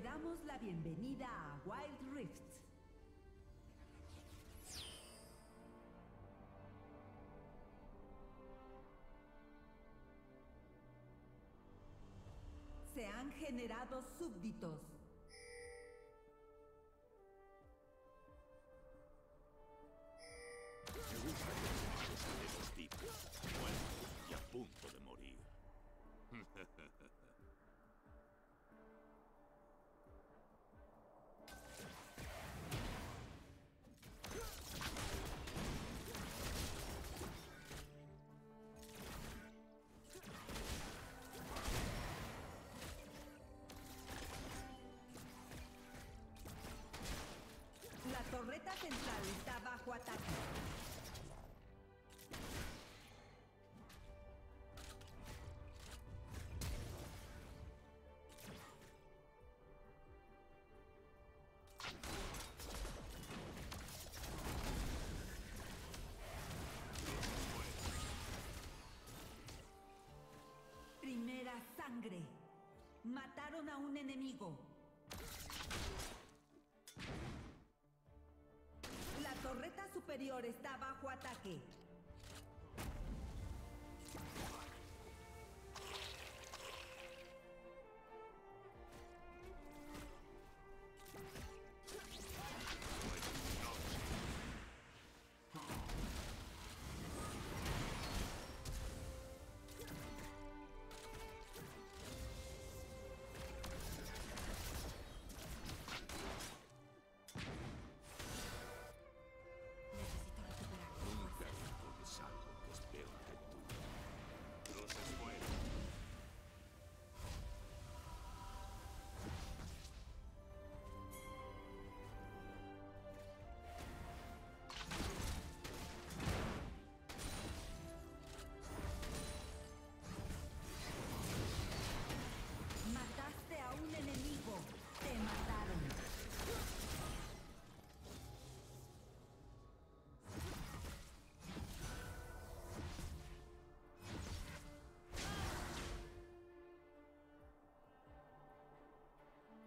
Le damos la bienvenida a Wild Rift. Se han generado súbditos. Me gusta que sean esos tipos, muertos y a punto de morir. La torreta central está bajo ataque. Primera sangre. Mataron a un enemigo. La torreta superior está bajo ataque.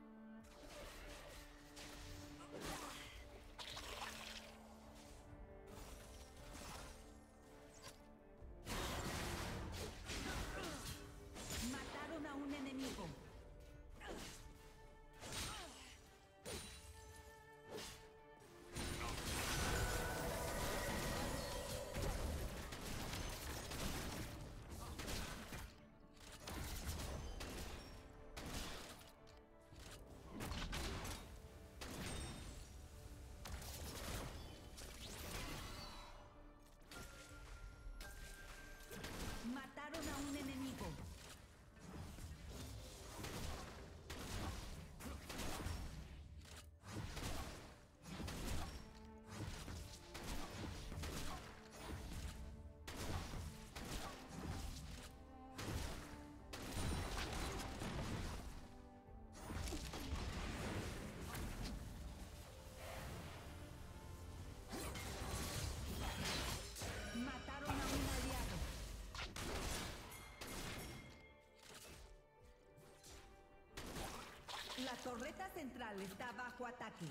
Mataron a un enemigo. La torreta central está bajo ataque.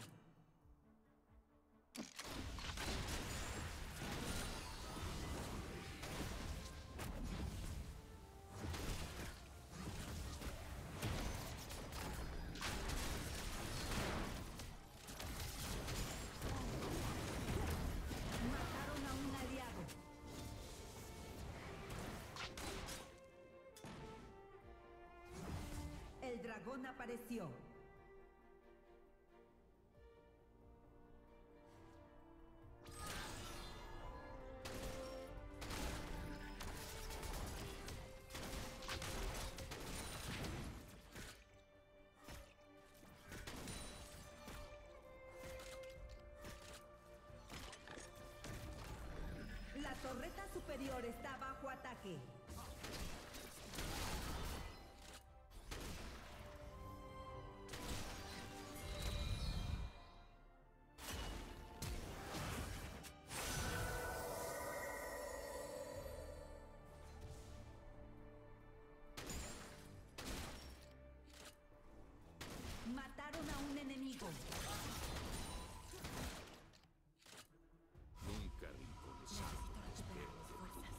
El dragón apareció. La torreta superior está bajo ataque. Mataron a un enemigo. Nunca rinconezado las piernas de tu fuerzas.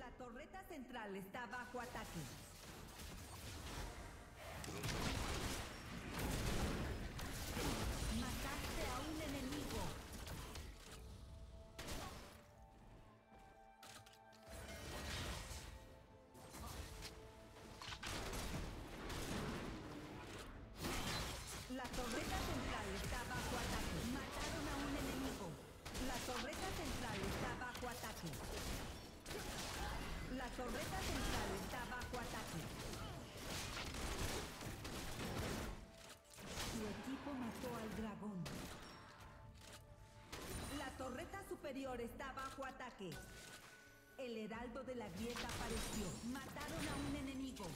La torreta central está bajo ataque. Mataste a un enemigo. La torreta central está bajo ataque. Mataron a un enemigo. La torreta central está bajo ataque. La torreta central está bajo ataque. Tu equipo mató al dragón. La torreta superior está bajo ataque. El heraldo de la grieta apareció. Mataron a un enemigo.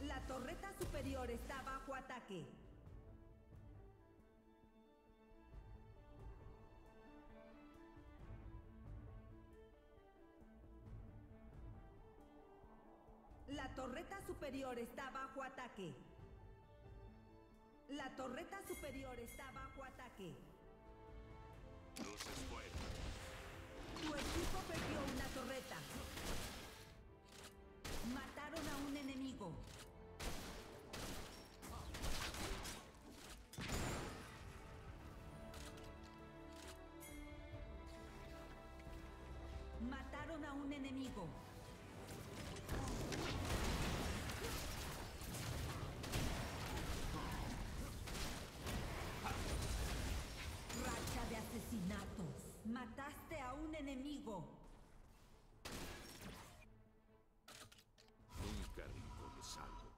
La torreta superior está bajo ataque. La torreta superior está bajo ataque. La torreta superior está bajo ataque. Luces fuera. Tu equipo perdió una torreta. Mataron a un enemigo. Mataron a un enemigo. Racha de asesinatos. Mataste a un enemigo. Nunca rinconezado.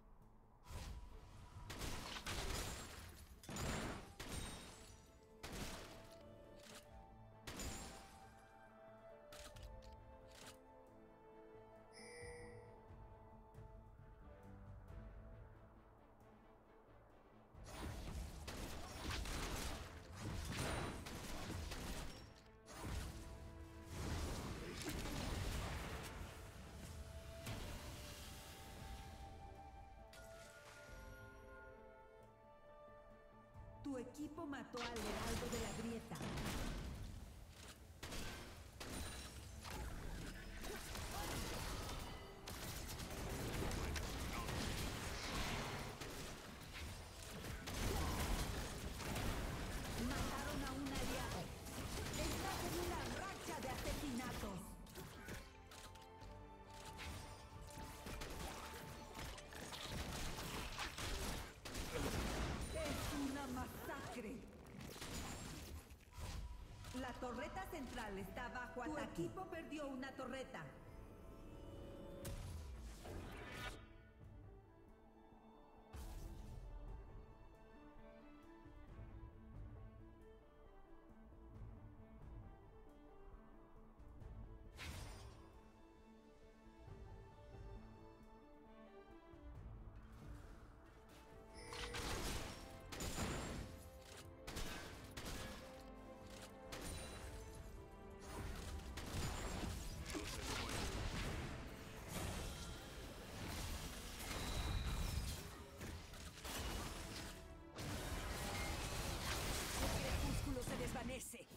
Tu equipo mató al heraldo de la grieta. Mataron a un aliado. Estás en una racha de asesinatos. Masacre. La torreta central está bajo ataque. Tu equipo perdió una torreta.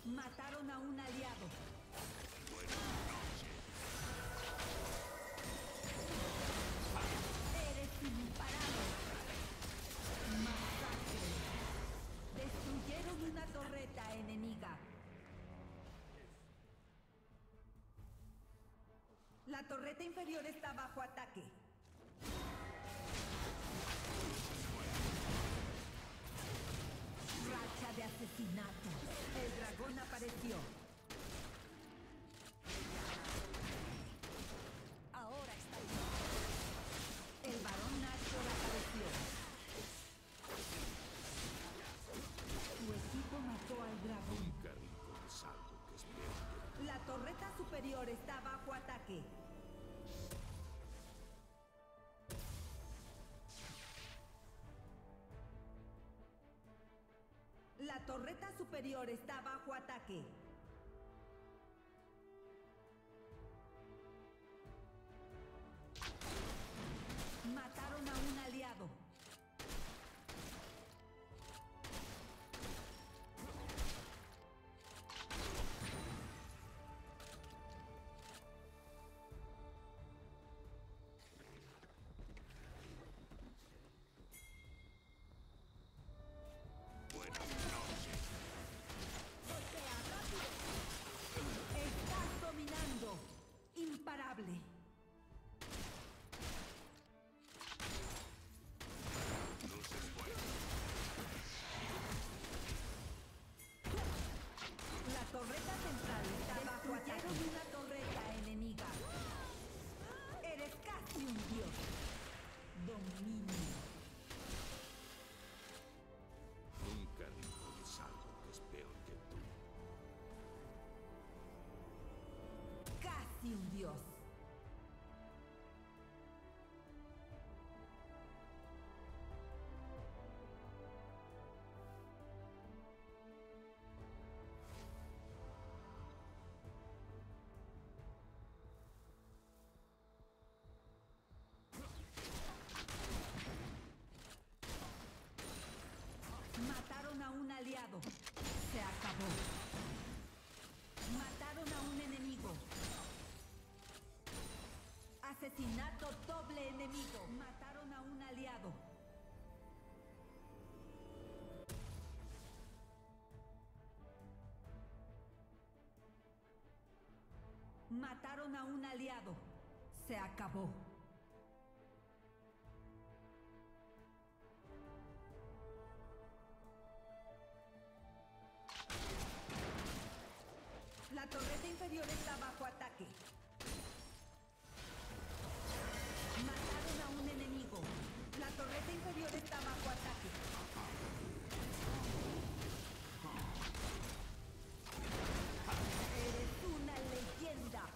Mataron a un aliado. Eres imparable. Masacre. Destruyeron una torreta enemiga. La torreta inferior está bajo ataque. La torreta superior está bajo ataque. Mataron a un aliado. Imparable. Luces buenas. La torreta central está bajo ataque de una torreta enemiga. Eres casi un dios. Dominio. Nunca digas algo que es peor que tú. Un dios. Mataron a un aliado. Se acabó. Mataron a un enemigo. Asesinato doble enemigo. Mataron a un aliado. Mataron a un aliado. Se acabó. La torreta inferior está bajo ataque. La torreta inferior está bajo ataque. Eres una leyenda.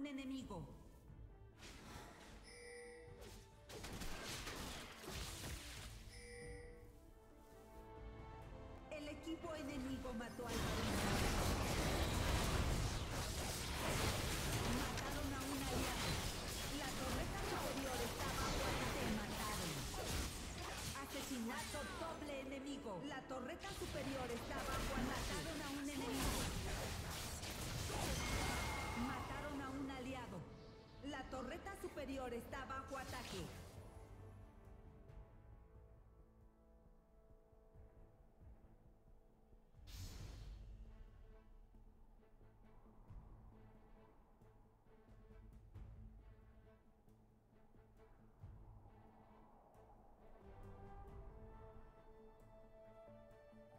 un enemigo. El equipo enemigo mató al Barón Nashor. Mataron a un aliado. La torreta superior estaba fuerte, mataron. Asesinato doble enemigo. La torreta superior estaba fuerte, mataron a un enemigo. Mataron a un aliado. La torreta superior está bajo ataque.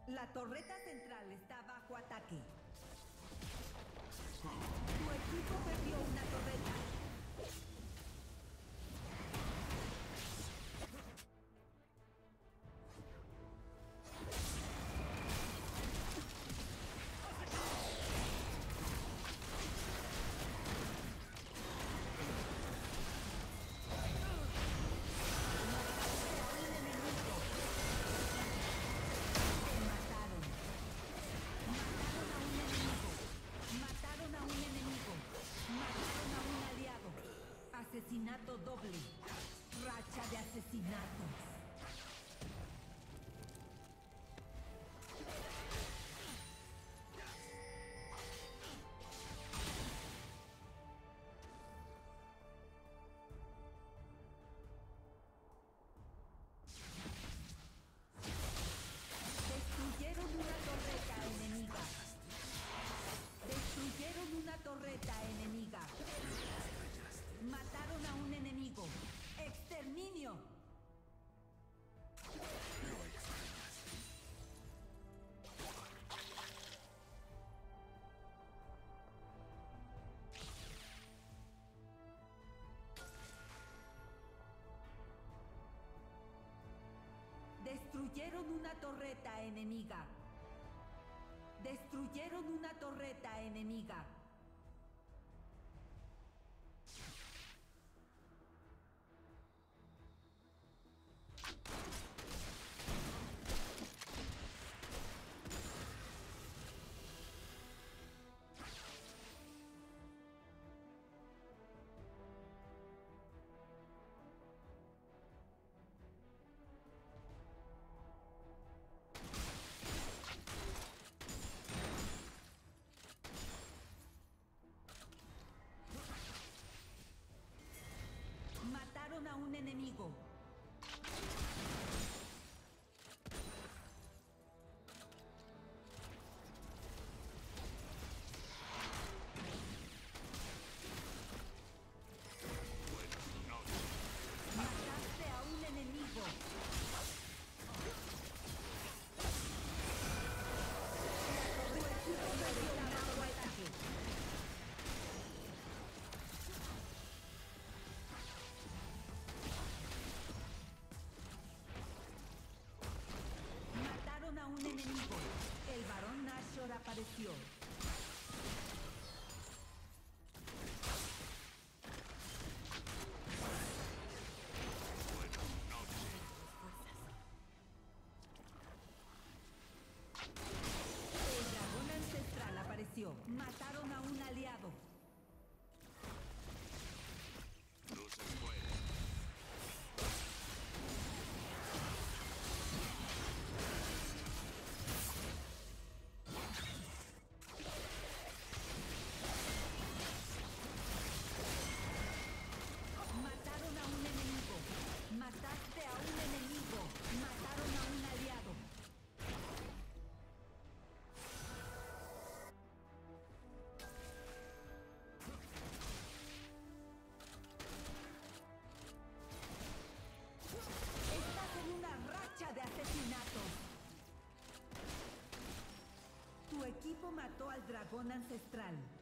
La torreta central está bajo ataque. Tu equipo perdió una torreta. Asesinato doble. Racha de asesinatos. Mataron a un enemigo. ¡Exterminio! Destruyeron una torreta enemiga. Destruyeron una torreta enemiga. Mataron a un enemigo. Mataste a un enemigo. A un enemigo. El Barón Nashor apareció. El dragón ancestral apareció. Mataron a un aliado. Mataste a un enemigo. Mataron a un aliado. Estás en una racha de asesinatos. Tu equipo mató al dragón ancestral.